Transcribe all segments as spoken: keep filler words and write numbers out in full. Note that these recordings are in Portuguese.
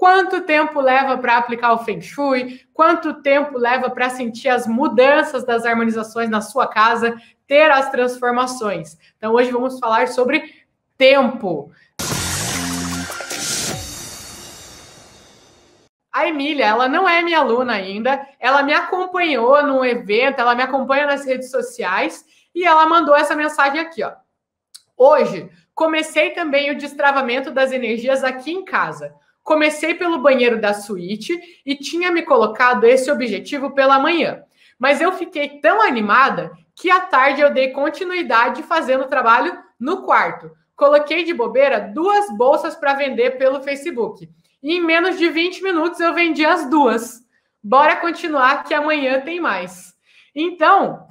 Quanto tempo leva para aplicar o Feng Shui? Quanto tempo leva para sentir as mudanças das harmonizações na sua casa, ter as transformações? Então, hoje vamos falar sobre tempo. A Emília, ela não é minha aluna ainda, ela me acompanhou num evento, ela me acompanha nas redes sociais e ela mandou essa mensagem aqui, ó. Hoje, comecei também o destravamento das energias aqui em casa. Comecei pelo banheiro da suíte e tinha me colocado esse objetivo pela manhã. Mas eu fiquei tão animada que à tarde eu dei continuidade fazendo o trabalho no quarto. Coloquei de bobeira duas bolsas para vender pelo Facebook. E em menos de vinte minutos eu vendi as duas. Bora continuar que amanhã tem mais. Então...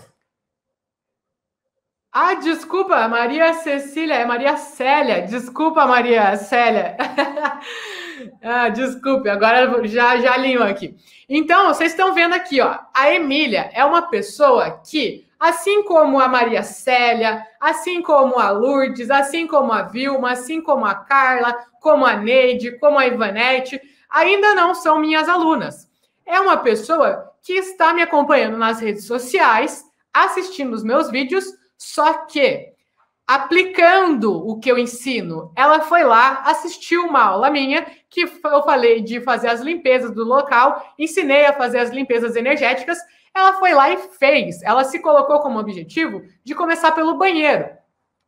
Ah, desculpa, Maria Cecília, é Maria Célia. Desculpa, Maria Célia. Ah, desculpe, agora já, já alinho aqui. Então, vocês estão vendo aqui, ó. A Emília é uma pessoa que, assim como a Maria Célia, assim como a Lourdes, assim como a Vilma, assim como a Carla, como a Neide, como a Ivanete, ainda não são minhas alunas. É uma pessoa que está me acompanhando nas redes sociais, assistindo os meus vídeos, só que, aplicando o que eu ensino, ela foi lá, assistiu uma aula minha, que eu falei de fazer as limpezas do local, ensinei a fazer as limpezas energéticas, ela foi lá e fez. Ela se colocou como objetivo de começar pelo banheiro.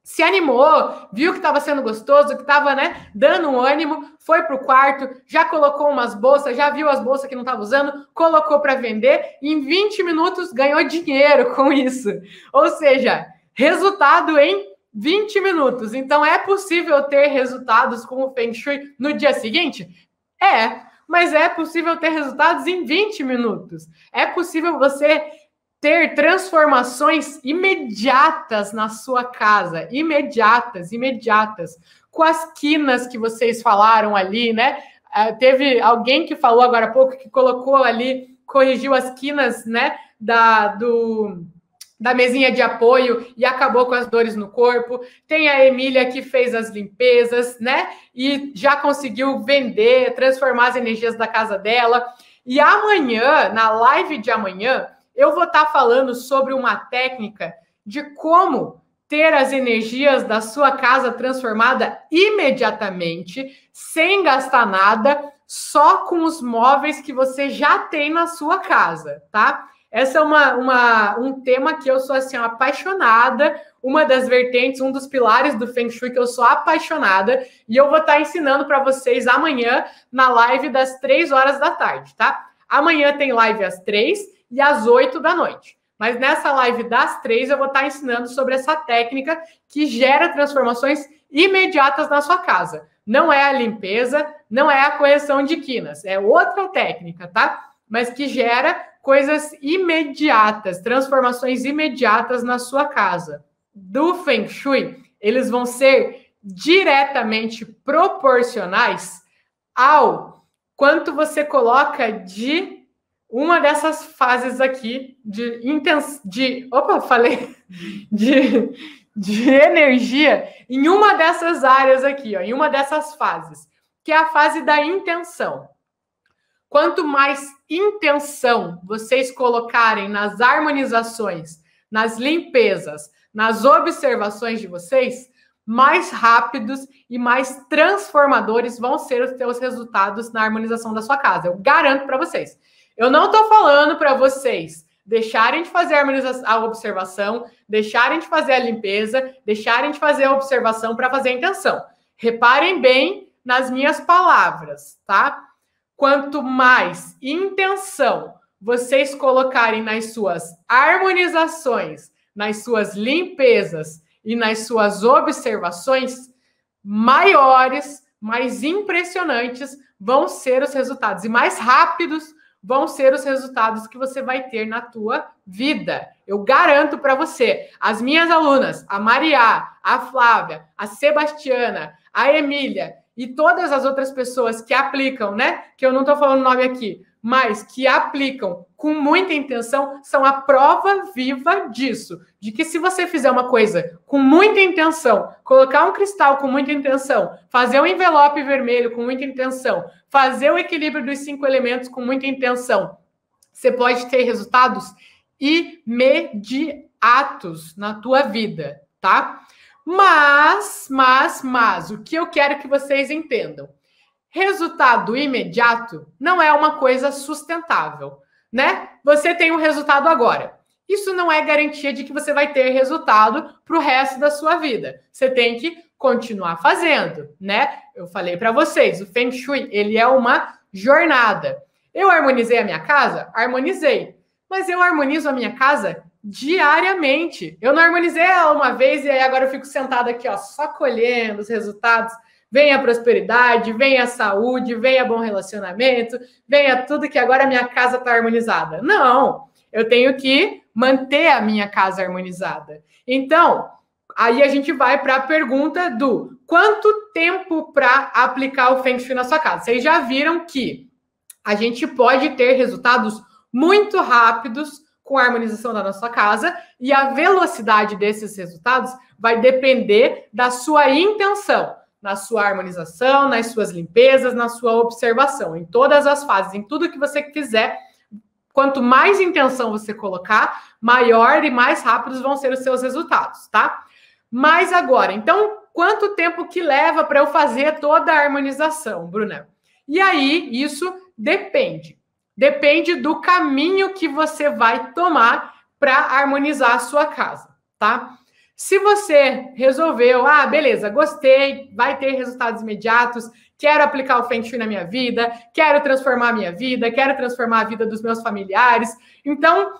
Se animou, viu que estava sendo gostoso, que estava, né, dando um ânimo, foi para o quarto, já colocou umas bolsas, já viu as bolsas que não estava usando, colocou para vender e em vinte minutos ganhou dinheiro com isso. Ou seja... resultado em vinte minutos. Então, é possível ter resultados com o Feng Shui no dia seguinte? É, mas é possível ter resultados em vinte minutos. É possível você ter transformações imediatas na sua casa. Imediatas, imediatas. Com as quinas que vocês falaram ali, né? Teve alguém que falou agora há pouco que colocou ali, corrigiu as quinas, né? Da, do... da mesinha de apoio e acabou com as dores no corpo. Tem a Emília que fez as limpezas, né? E já conseguiu vender, transformar as energias da casa dela. E amanhã, na live de amanhã, eu vou estar falando sobre uma técnica de como ter as energias da sua casa transformada imediatamente, sem gastar nada, só com os móveis que você já tem na sua casa, tá? Essa é uma, uma, um tema que eu sou assim, apaixonada, uma das vertentes, um dos pilares do Feng Shui que eu sou apaixonada, e eu vou estar ensinando para vocês amanhã na live das três horas da tarde, tá? Amanhã tem live às três e às oito da noite. Mas nessa live das três eu vou estar ensinando sobre essa técnica que gera transformações imediatas na sua casa. Não é a limpeza, não é a correção de quinas, é outra técnica, tá? Mas que gera coisas imediatas, transformações imediatas na sua casa. Do Feng Shui, eles vão ser diretamente proporcionais ao quanto você coloca de uma dessas fases aqui de intens... de, opa, falei de, de energia em uma dessas áreas aqui, ó, em uma dessas fases, que é a fase da intenção. Quanto mais intenção vocês colocarem nas harmonizações, nas limpezas, nas observações de vocês, mais rápidos e mais transformadores vão ser os seus resultados na harmonização da sua casa. Eu garanto para vocês. Eu não estou falando para vocês deixarem de fazer a, harmonização, a observação, deixarem de fazer a limpeza, deixarem de fazer a observação para fazer a intenção. Reparem bem nas minhas palavras, tá? Quanto mais intenção vocês colocarem nas suas harmonizações, nas suas limpezas e nas suas observações, maiores, mais impressionantes vão ser os resultados. E mais rápidos vão ser os resultados que você vai ter na tua vida. Eu garanto para você, as minhas alunas, a Maria, a Flávia, a Sebastiana, a Emília... e todas as outras pessoas que aplicam, né? Que eu não estou falando nome aqui, mas que aplicam com muita intenção, são a prova viva disso. De que se você fizer uma coisa com muita intenção, colocar um cristal com muita intenção, fazer um envelope vermelho com muita intenção, fazer o equilíbrio dos cinco elementos com muita intenção, você pode ter resultados imediatos na tua vida, tá? Mas, mas, mas, o que eu quero que vocês entendam? Resultado imediato não é uma coisa sustentável, né? Você tem um resultado agora. Isso não é garantia de que você vai ter resultado para o resto da sua vida. Você tem que continuar fazendo, né? Eu falei para vocês, o Feng Shui, ele é uma jornada. Eu harmonizei a minha casa? Harmonizei. Mas eu harmonizo a minha casa diariamente. Eu não harmonizei ela uma vez e aí agora eu fico sentada aqui, ó, só colhendo os resultados. Vem a prosperidade, vem a saúde, vem a bom relacionamento, vem a tudo que agora a minha casa está harmonizada. Não, eu tenho que manter a minha casa harmonizada. Então, aí a gente vai para a pergunta do quanto tempo para aplicar o Feng Shui na sua casa. Vocês já viram que a gente pode ter resultados muito rápidos com a harmonização da nossa casa e a velocidade desses resultados vai depender da sua intenção. Na sua harmonização, nas suas limpezas, na sua observação, em todas as fases, em tudo que você quiser. Quanto mais intenção você colocar, maior e mais rápidos vão ser os seus resultados, tá? Mas agora, então, quanto tempo que leva para eu fazer toda a harmonização, Bruna? E aí, isso depende. Depende do caminho que você vai tomar para harmonizar a sua casa, tá? Se você resolveu, ah, beleza, gostei, vai ter resultados imediatos, quero aplicar o Feng Shui na minha vida, quero transformar a minha vida, quero transformar a vida dos meus familiares, então,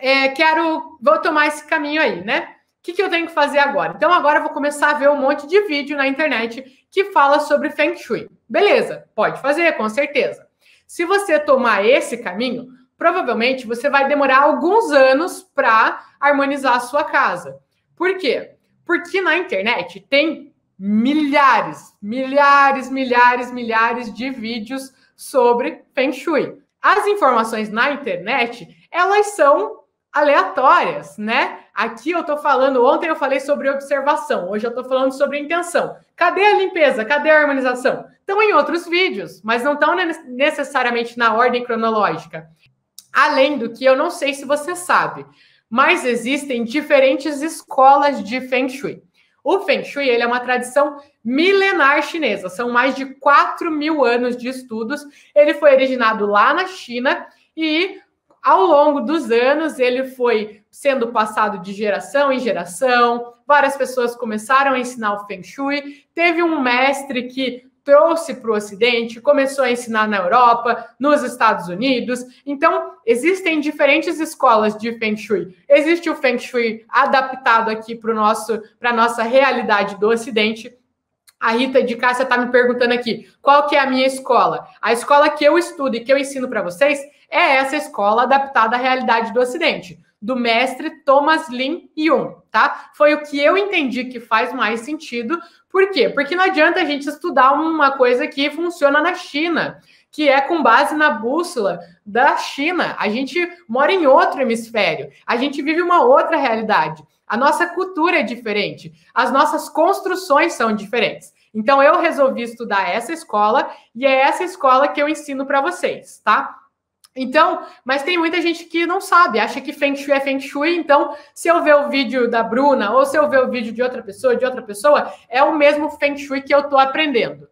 é, quero, vou tomar esse caminho aí, né? O que, que eu tenho que fazer agora? Então, agora eu vou começar a ver um monte de vídeo na internet que fala sobre Feng Shui. Beleza, pode fazer, com certeza. Se você tomar esse caminho, provavelmente você vai demorar alguns anos para harmonizar a sua casa. Por quê? Porque na internet tem milhares, milhares, milhares, milhares de vídeos sobre Feng Shui. As informações na internet, elas são aleatórias, né? Aqui eu tô falando, ontem eu falei sobre observação, hoje eu tô falando sobre intenção. Cadê a limpeza? Cadê a harmonização? Estão em outros vídeos, mas não estão necessariamente na ordem cronológica. Além do que, eu não sei se você sabe, mas existem diferentes escolas de Feng Shui. O Feng Shui ele é uma tradição milenar chinesa. São mais de quatro mil anos de estudos. Ele foi originado lá na China e, ao longo dos anos, ele foi sendo passado de geração em geração. Várias pessoas começaram a ensinar o Feng Shui. Teve um mestre que trouxe para o Ocidente, começou a ensinar na Europa, nos Estados Unidos. Então, existem diferentes escolas de Feng Shui. Existe o Feng Shui adaptado aqui para nosso, para a nossa realidade do Ocidente. A Rita de Cássia está me perguntando aqui, qual que é a minha escola? A escola que eu estudo e que eu ensino para vocês é essa escola adaptada à realidade do Ocidente, do mestre Thomas Lin Yun, tá? Foi o que eu entendi que faz mais sentido. Por quê? Porque não adianta a gente estudar uma coisa que funciona na China, que é com base na bússola da China. A gente mora em outro hemisfério, a gente vive uma outra realidade. A nossa cultura é diferente, as nossas construções são diferentes. Então, eu resolvi estudar essa escola e é essa escola que eu ensino para vocês, tá? Então, mas tem muita gente que não sabe, acha que Feng Shui é Feng Shui, então se eu ver o vídeo da Bruna ou se eu ver o vídeo de outra pessoa, de outra pessoa, é o mesmo Feng Shui que eu estou aprendendo.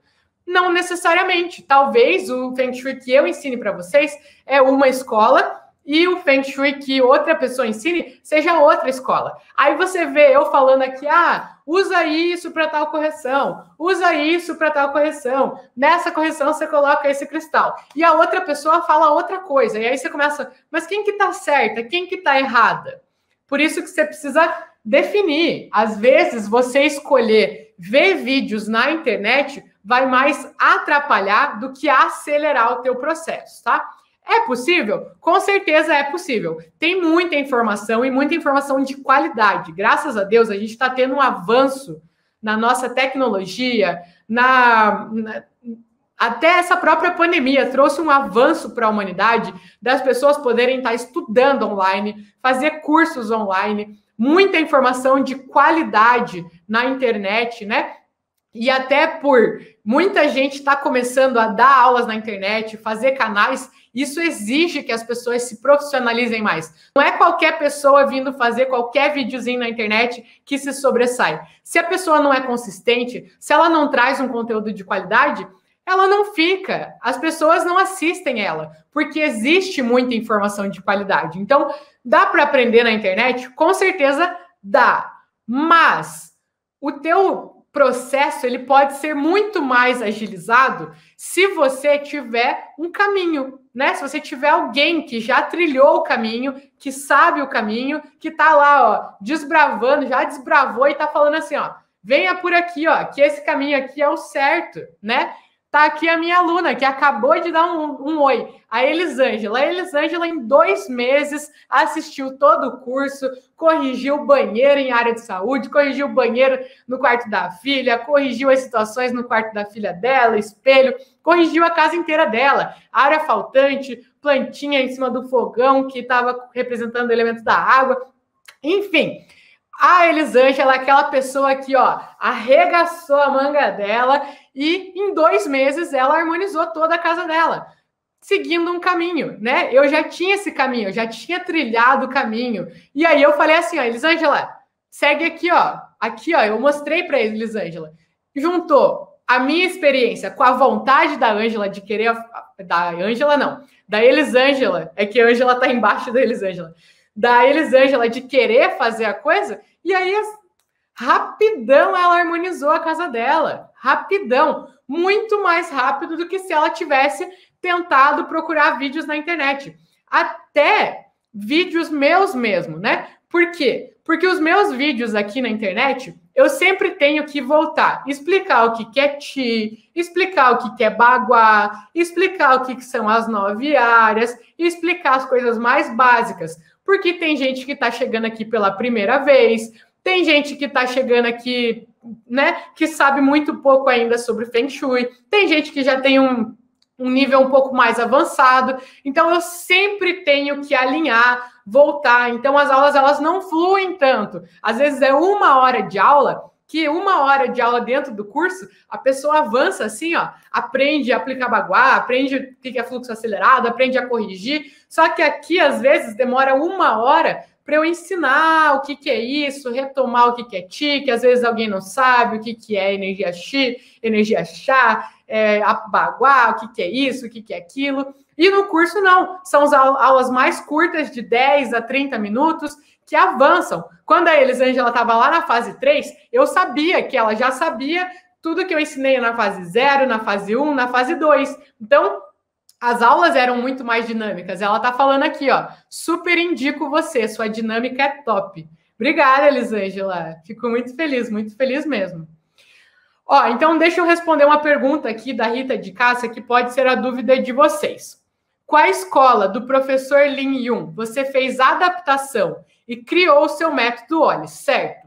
Não necessariamente, talvez o Feng Shui que eu ensine para vocês é uma escola e o Feng Shui que outra pessoa ensine seja outra escola. Aí você vê eu falando aqui, ah, usa isso para tal correção, usa isso para tal correção, nessa correção você coloca esse cristal. E a outra pessoa fala outra coisa, e aí você começa, mas quem que tá certa, quem que tá errada? Por isso que você precisa definir. Às vezes, você escolher ver vídeos na internet vai mais atrapalhar do que acelerar o teu processo, tá? É possível? Com certeza é possível. Tem muita informação e muita informação de qualidade. Graças a Deus, a gente está tendo um avanço na nossa tecnologia, na, na, Até essa própria pandemia trouxe um avanço para a humanidade das pessoas poderem estar estudando online, fazer cursos online, muita informação de qualidade na internet, né? E até por muita gente está começando a dar aulas na internet, fazer canais, isso exige que as pessoas se profissionalizem mais. Não é qualquer pessoa vindo fazer qualquer videozinho na internet que se sobressai. Se a pessoa não é consistente, se ela não traz um conteúdo de qualidade, ela não fica, as pessoas não assistem ela, porque existe muita informação de qualidade. Então, dá para aprender na internet? Com certeza dá, mas o teu processo ele pode ser muito mais agilizado se você tiver um caminho, né? Se você tiver alguém que já trilhou o caminho, que sabe o caminho, que tá lá, ó, desbravando, já desbravou e tá falando assim, ó, venha por aqui, ó, que esse caminho aqui é o certo, né? Tá aqui a minha aluna, que acabou de dar um, um oi, a Elisângela. A Elisângela, em dois meses, assistiu todo o curso, corrigiu banheiro em área de saúde, corrigiu banheiro no quarto da filha, corrigiu as situações no quarto da filha dela, espelho, corrigiu a casa inteira dela, área faltante, plantinha em cima do fogão que estava representando o elemento da água, enfim... A Elisângela é aquela pessoa que, ó, arregaçou a manga dela e em dois meses ela harmonizou toda a casa dela, seguindo um caminho, né? Eu já tinha esse caminho, eu já tinha trilhado o caminho. E aí eu falei assim, ó, Elisângela, segue aqui, ó. Aqui, ó, eu mostrei para a Elisângela. Juntou a minha experiência com a vontade da Ângela de querer... A, da Ângela, não. Da Elisângela. É que a Ângela tá embaixo da Elisângela. Da Elisângela de querer fazer a coisa, e aí rapidão ela harmonizou a casa dela, rapidão, muito mais rápido do que se ela tivesse tentado procurar vídeos na internet, até vídeos meus mesmo, né? Por quê? Porque os meus vídeos aqui na internet, eu sempre tenho que voltar, explicar o que é chi, explicar o que é baguá, explicar o que são as nove áreas, explicar as coisas mais básicas, porque tem gente que está chegando aqui pela primeira vez, tem gente que está chegando aqui, né, que sabe muito pouco ainda sobre Feng Shui, tem gente que já tem um, um nível um pouco mais avançado, então eu sempre tenho que alinhar, voltar, então as aulas elas não fluem tanto, às vezes é uma hora de aula, que uma hora de aula dentro do curso, a pessoa avança assim, ó, aprende a aplicar baguá, aprende o que é fluxo acelerado, aprende a corrigir, só que aqui, às vezes, demora uma hora para eu ensinar o que que é isso, retomar o que que é chi, que às vezes alguém não sabe o que que é energia chi, energia sha, é, a baguá, o que que é isso, o que que é aquilo, e no curso não, são as aulas mais curtas, de dez a trinta minutos, que avançam. Quando a Elisângela estava lá na fase três, eu sabia que ela já sabia tudo que eu ensinei na fase zero, na fase um, na fase dois. Então, as aulas eram muito mais dinâmicas. Ela está falando aqui, ó, super indico você, sua dinâmica é top. Obrigada, Elisângela. Fico muito feliz, muito feliz mesmo. Ó, então, deixa eu responder uma pergunta aqui da Rita de Cássia, que pode ser a dúvida de vocês. Qual escola do professor Lin Yun você fez adaptação e criou o seu método OLHI, certo?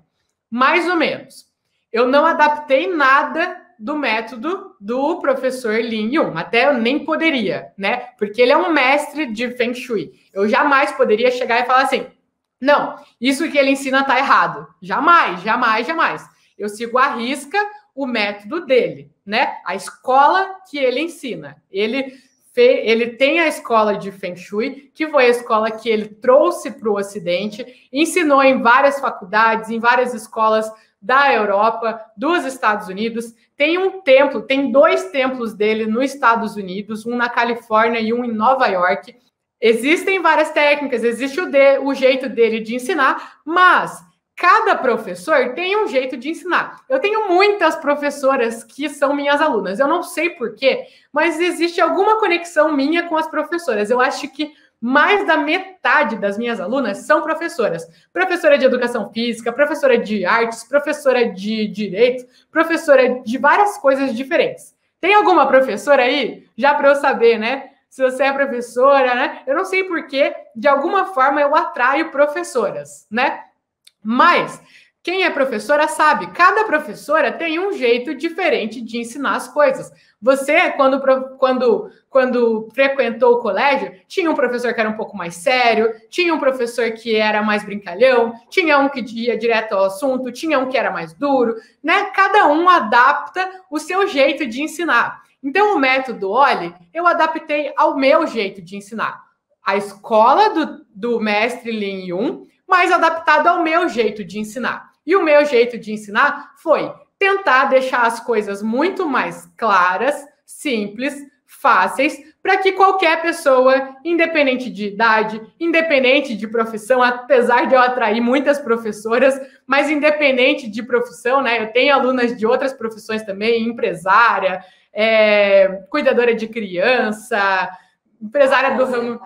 Mais ou menos. Eu não adaptei nada do método do professor Lin Yun, até eu nem poderia, né? Porque ele é um mestre de Feng Shui. Eu jamais poderia chegar e falar assim, não, isso que ele ensina tá errado. Jamais, jamais, jamais. Eu sigo à risca o método dele, né? A escola que ele ensina. Ele... Ele tem a escola de Feng Shui, que foi a escola que ele trouxe para o Ocidente, ensinou em várias faculdades, em várias escolas da Europa, dos Estados Unidos. Tem um templo, tem dois templos dele nos Estados Unidos, um na Califórnia e um em Nova York. Existem várias técnicas, existe o, de, o jeito dele de ensinar, mas cada professor tem um jeito de ensinar. Eu tenho muitas professoras que são minhas alunas. Eu não sei porquê, mas existe alguma conexão minha com as professoras. Eu acho que mais da metade das minhas alunas são professoras. Professora de educação física, professora de artes, professora de direito, professora de várias coisas diferentes. Tem alguma professora aí? Já para eu saber, né? Se você é professora, né? Eu não sei porquê, de alguma forma eu atraio professoras, né? Mas Quem é professora sabe, cada professora tem um jeito diferente de ensinar as coisas. Você, quando, quando, quando frequentou o colégio, tinha um professor que era um pouco mais sério, tinha um professor que era mais brincalhão, tinha um que ia direto ao assunto, tinha um que era mais duro, né? Cada um adapta o seu jeito de ensinar. Então, o método OLHI, eu adaptei ao meu jeito de ensinar. A escola do, do mestre Lin Yun, mas adaptado ao meu jeito de ensinar. E o meu jeito de ensinar foi tentar deixar as coisas muito mais claras, simples, fáceis, para que qualquer pessoa, independente de idade, independente de profissão, apesar de eu atrair muitas professoras, mas independente de profissão, né? Eu tenho alunas de outras profissões também, empresária, é, cuidadora de criança, empresária do ramo...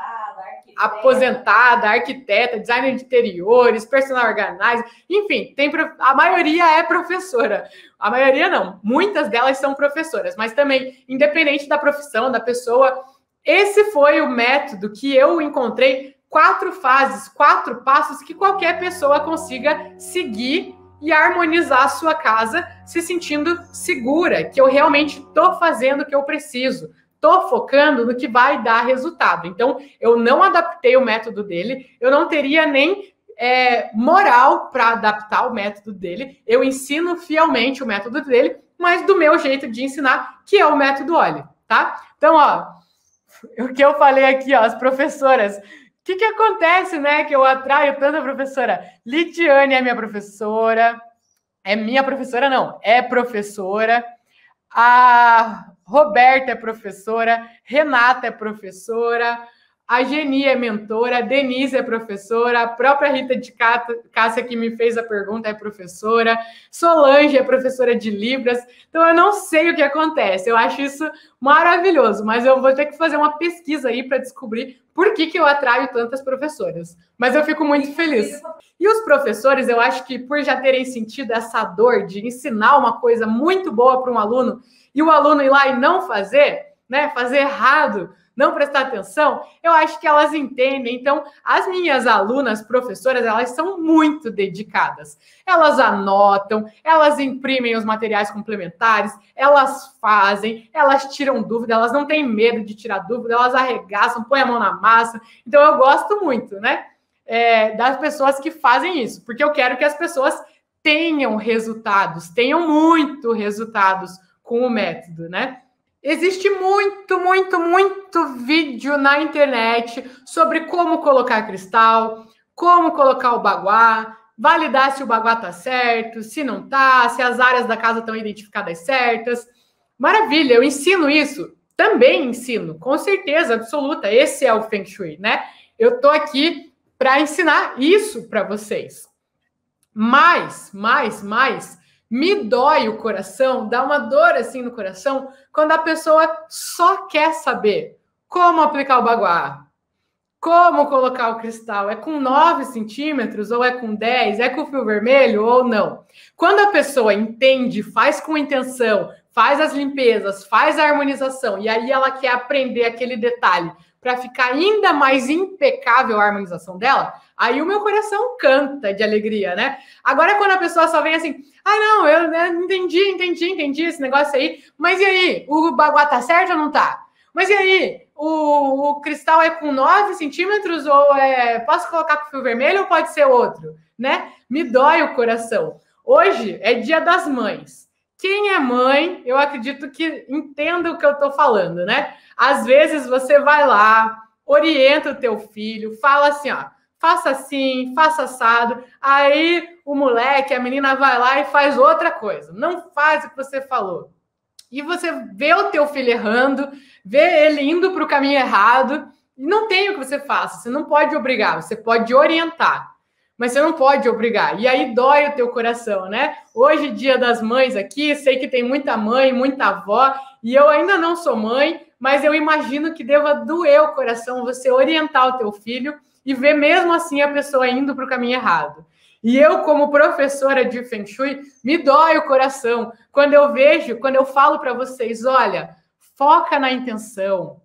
aposentada, arquiteta, designer de interiores, personal organizer, enfim, tem prof... a maioria é professora. A maioria não, muitas delas são professoras, mas também, independente da profissão, da pessoa, esse foi o método que eu encontrei, quatro fases, quatro passos que qualquer pessoa consiga seguir e harmonizar a sua casa, se sentindo segura, que eu realmente estou fazendo o que eu preciso. Estou focando no que vai dar resultado. Então, eu não adaptei o método dele, eu não teria nem é, moral para adaptar o método dele. Eu ensino fielmente o método dele, mas do meu jeito de ensinar, que é o método OLHI, tá? Então, ó, o que eu falei aqui, ó, as professoras. O que, que acontece, né, que eu atraio tanta professora? Lidiane é minha professora. É minha professora, não. É professora. A... Roberta é professora, Renata é professora, a Geni é mentora, a Denise é professora, a própria Rita de Cássia, que me fez a pergunta, é professora, Solange é professora de Libras. Então, eu não sei o que acontece, eu acho isso maravilhoso, mas eu vou ter que fazer uma pesquisa aí para descobrir por que, que eu atraio tantas professoras. Mas eu fico muito feliz. E os professores, eu acho que por já terem sentido essa dor de ensinar uma coisa muito boa para um aluno, e o aluno ir lá e não fazer, né, fazer errado, não prestar atenção, eu acho que elas entendem. Então, as minhas alunas, professoras, elas são muito dedicadas. Elas anotam, elas imprimem os materiais complementares, elas fazem, elas tiram dúvida, elas não têm medo de tirar dúvida, elas arregaçam, põem a mão na massa. Então, eu gosto muito, né, é, das pessoas que fazem isso, porque eu quero que as pessoas tenham resultados, tenham muito resultados com o método, né? Existe muito, muito, muito vídeo na internet sobre como colocar cristal, como colocar o baguá, validar se o baguá tá certo, se não tá, se as áreas da casa estão identificadas certas. Maravilha, eu ensino isso, também ensino, com certeza absoluta. Esse é o Feng Shui, né? Eu tô aqui para ensinar isso para vocês. Mas, mais, mais... me dói o coração, dá uma dor assim no coração, quando a pessoa só quer saber como aplicar o baguá, como colocar o cristal, é com nove centímetros, ou é com dez, é com fio vermelho, ou não. Quando a pessoa entende, faz com intenção, faz as limpezas, faz a harmonização, e aí ela quer aprender aquele detalhe para ficar ainda mais impecável a harmonização dela, aí o meu coração canta de alegria, né? Agora, quando a pessoa só vem assim, ah, não, eu entendi, entendi, entendi esse negócio aí, mas e aí, o baguá tá certo ou não tá? Mas e aí, o, o cristal é com nove centímetros ou é... posso colocar com fio vermelho ou pode ser outro, né? Me dói o coração. Hoje é Dia das Mães. Quem é mãe, eu acredito que entenda o que eu tô falando, né? Às vezes você vai lá, orienta o teu filho, fala assim, ó, faça assim, faça assado, aí o moleque, a menina vai lá e faz outra coisa, não faz o que você falou. E você vê o teu filho errando, vê ele indo para o caminho errado, e não tem o que você faça, você não pode obrigar, você pode orientar. Mas você não pode obrigar. E aí dói o teu coração, né? Hoje, Dia das Mães aqui, sei que tem muita mãe, muita avó, e eu ainda não sou mãe, mas eu imagino que deva doer o coração você orientar o teu filho e ver mesmo assim a pessoa indo para o caminho errado. E eu, como professora de Feng Shui, me dói o coração quando eu vejo, quando eu falo para vocês, olha, foca na intenção,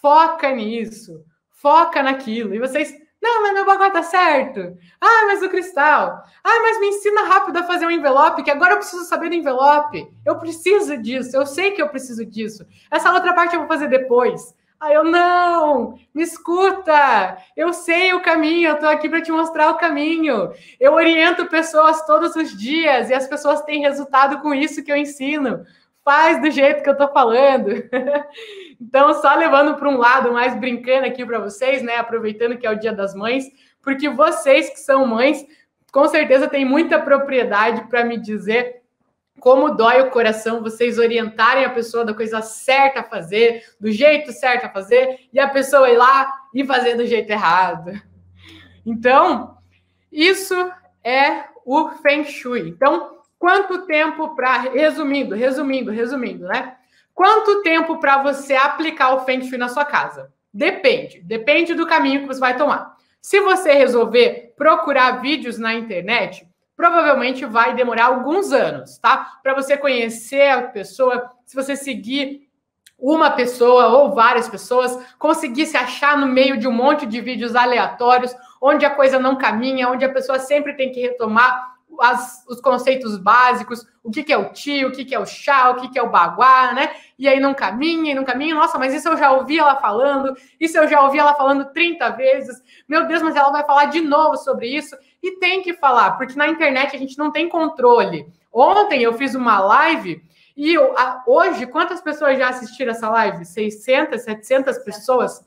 foca nisso, foca naquilo. E vocês... Não, mas meu baguá tá certo. Ah, mas o cristal. Ah, mas me ensina rápido a fazer um envelope, que agora eu preciso saber do envelope. Eu preciso disso. Eu sei que eu preciso disso. Essa outra parte eu vou fazer depois. Aí eu, não, me escuta, eu sei o caminho, eu tô aqui para te mostrar o caminho. Eu oriento pessoas todos os dias e as pessoas têm resultado com isso que eu ensino. Faz do jeito que eu tô falando. Então, só levando para um lado, mais brincando aqui para vocês, né? Aproveitando que é o Dia das Mães, porque vocês que são mães, com certeza têm muita propriedade para me dizer como dói o coração vocês orientarem a pessoa da coisa certa a fazer, do jeito certo a fazer, e a pessoa ir lá e fazer do jeito errado. Então, isso é o Feng Shui. Então, quanto tempo para... Resumindo, resumindo, resumindo, né? Quanto tempo para você aplicar o Feng Shui na sua casa? Depende. Depende do caminho que você vai tomar. Se você resolver procurar vídeos na internet... provavelmente vai demorar alguns anos, tá? Para você conhecer a pessoa, se você seguir uma pessoa ou várias pessoas, conseguir se achar no meio de um monte de vídeos aleatórios, onde a coisa não caminha, onde a pessoa sempre tem que retomar as, os conceitos básicos, o que, que é o chi, o que, que é o sha, o que, que é o baguá, né? E aí não caminha, e não caminha. Nossa, mas isso eu já ouvi ela falando, isso eu já ouvi ela falando trinta vezes. Meu Deus, mas ela vai falar de novo sobre isso. E tem que falar, porque na internet a gente não tem controle. Ontem eu fiz uma live e eu, a, hoje, quantas pessoas já assistiram essa live? seiscentas, setecentas pessoas?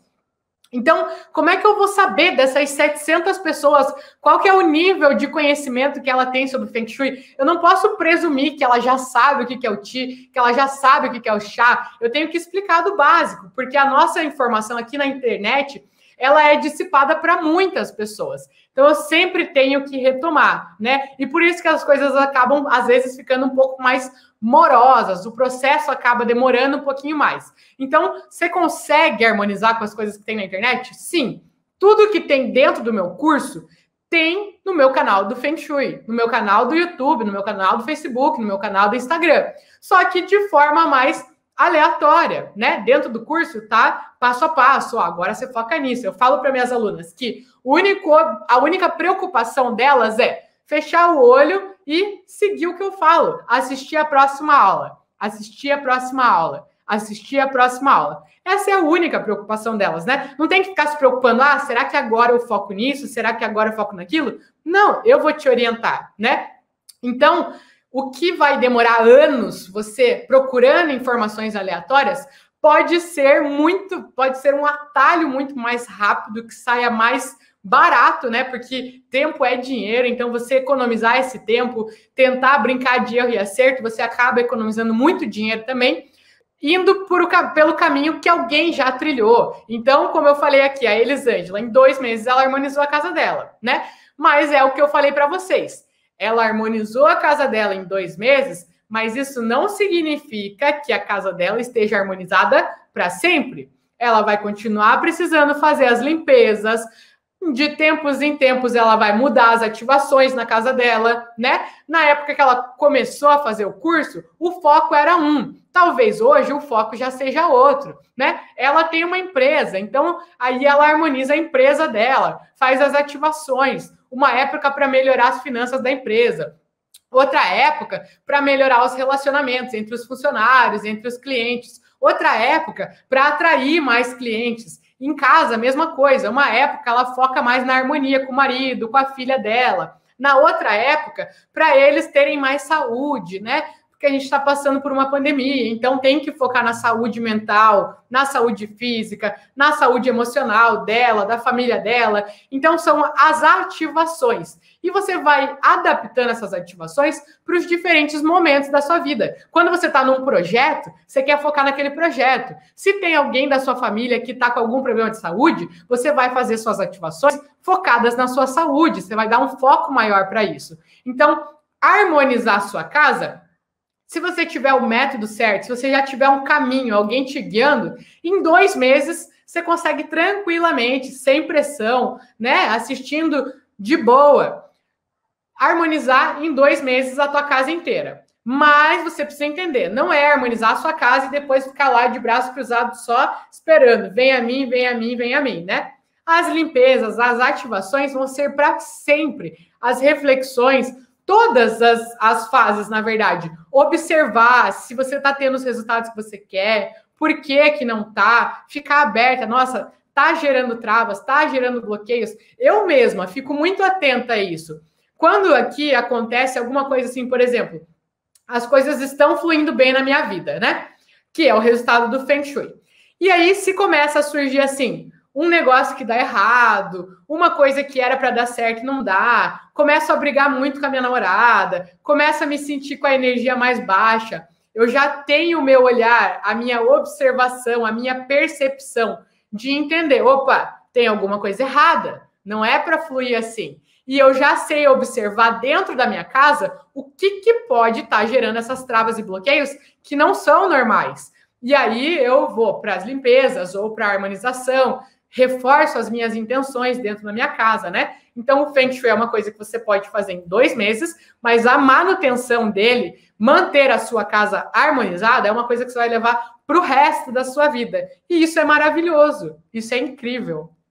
Então, como é que eu vou saber dessas setecentas pessoas? Qual que é o nível de conhecimento que ela tem sobre Feng Shui? Eu não posso presumir que ela já sabe o que é o Qi, que ela já sabe o que é o Sha. Eu tenho que explicar do básico, porque a nossa informação aqui na internet... ela é dissipada para muitas pessoas. Então, eu sempre tenho que retomar, né? E por isso que as coisas acabam, às vezes, ficando um pouco mais morosas. O processo acaba demorando um pouquinho mais. Então, você consegue harmonizar com as coisas que tem na internet? Sim. Tudo que tem dentro do meu curso... tem no meu canal do Feng Shui, no meu canal do YouTube, no meu canal do Facebook, no meu canal do Instagram. Só que de forma mais... aleatória, né? Dentro do curso, tá? Passo a passo. Ó, agora você foca nisso. Eu falo para minhas alunas que o único, a única preocupação delas é fechar o olho e seguir o que eu falo. Assistir a próxima aula. Assistir a próxima aula. Assistir a próxima aula. Essa é a única preocupação delas, né? Não tem que ficar se preocupando. Ah, será que agora eu foco nisso? Será que agora eu foco naquilo? Não, eu vou te orientar, né? Então... o que vai demorar anos você procurando informações aleatórias pode ser muito, pode ser um atalho muito mais rápido, que saia mais barato, né? Porque tempo é dinheiro, então você economizar esse tempo, tentar brincar de erro e acerto, você acaba economizando muito dinheiro também, indo por o, pelo caminho que alguém já trilhou. Então, como eu falei aqui, a Elisângela, em dois meses ela harmonizou a casa dela, né? Mas é o que eu falei para vocês. Ela harmonizou a casa dela em dois meses, mas isso não significa que a casa dela esteja harmonizada para sempre. Ela vai continuar precisando fazer as limpezas. De tempos em tempos, ela vai mudar as ativações na casa dela, né? Na época que ela começou a fazer o curso, o foco era um. Talvez hoje o foco já seja outro, né? Ela tem uma empresa, então aí ela harmoniza a empresa dela, faz as ativações. Uma época para melhorar as finanças da empresa. Outra época para melhorar os relacionamentos entre os funcionários, entre os clientes. Outra época para atrair mais clientes. Em casa, a mesma coisa. Uma época ela foca mais na harmonia com o marido, com a filha dela. Na outra época, para eles terem mais saúde, né? Porque a gente está passando por uma pandemia, então tem que focar na saúde mental, na saúde física, na saúde emocional dela, da família dela. Então são as ativações. E você vai adaptando essas ativações para os diferentes momentos da sua vida. Quando você está num projeto, você quer focar naquele projeto. Se tem alguém da sua família que está com algum problema de saúde, você vai fazer suas ativações focadas na sua saúde. Você vai dar um foco maior para isso. Então, harmonizar a sua casa... se você tiver o método certo, se você já tiver um caminho, alguém te guiando, em dois meses você consegue tranquilamente, sem pressão, né? Assistindo de boa, harmonizar em dois meses a tua casa inteira. Mas você precisa entender, não é harmonizar a sua casa e depois ficar lá de braço cruzado só esperando, vem a mim, vem a mim, vem a mim, né? As limpezas, as ativações vão ser para sempre. As reflexões, todas as, as fases, na verdade. Observar se você está tendo os resultados que você quer, por que que não está, ficar aberta. Nossa, está gerando travas, está gerando bloqueios. Eu mesma fico muito atenta a isso. Quando aqui acontece alguma coisa assim, por exemplo, as coisas estão fluindo bem na minha vida, né? Que é o resultado do Feng Shui. E aí, se começa a surgir assim... um negócio que dá errado, uma coisa que era para dar certo e não dá, começo a brigar muito com a minha namorada, começo a me sentir com a energia mais baixa, eu já tenho o meu olhar, a minha observação, a minha percepção de entender, opa, tem alguma coisa errada, não é para fluir assim. E eu já sei observar dentro da minha casa o que, que pode estar gerando essas travas e bloqueios que não são normais. E aí eu vou para as limpezas ou para a harmonização, reforço as minhas intenções dentro da minha casa, né? Então, o Feng Shui é uma coisa que você pode fazer em dois meses, mas a manutenção dele, manter a sua casa harmonizada, é uma coisa que você vai levar para o resto da sua vida. E isso é maravilhoso, isso é incrível.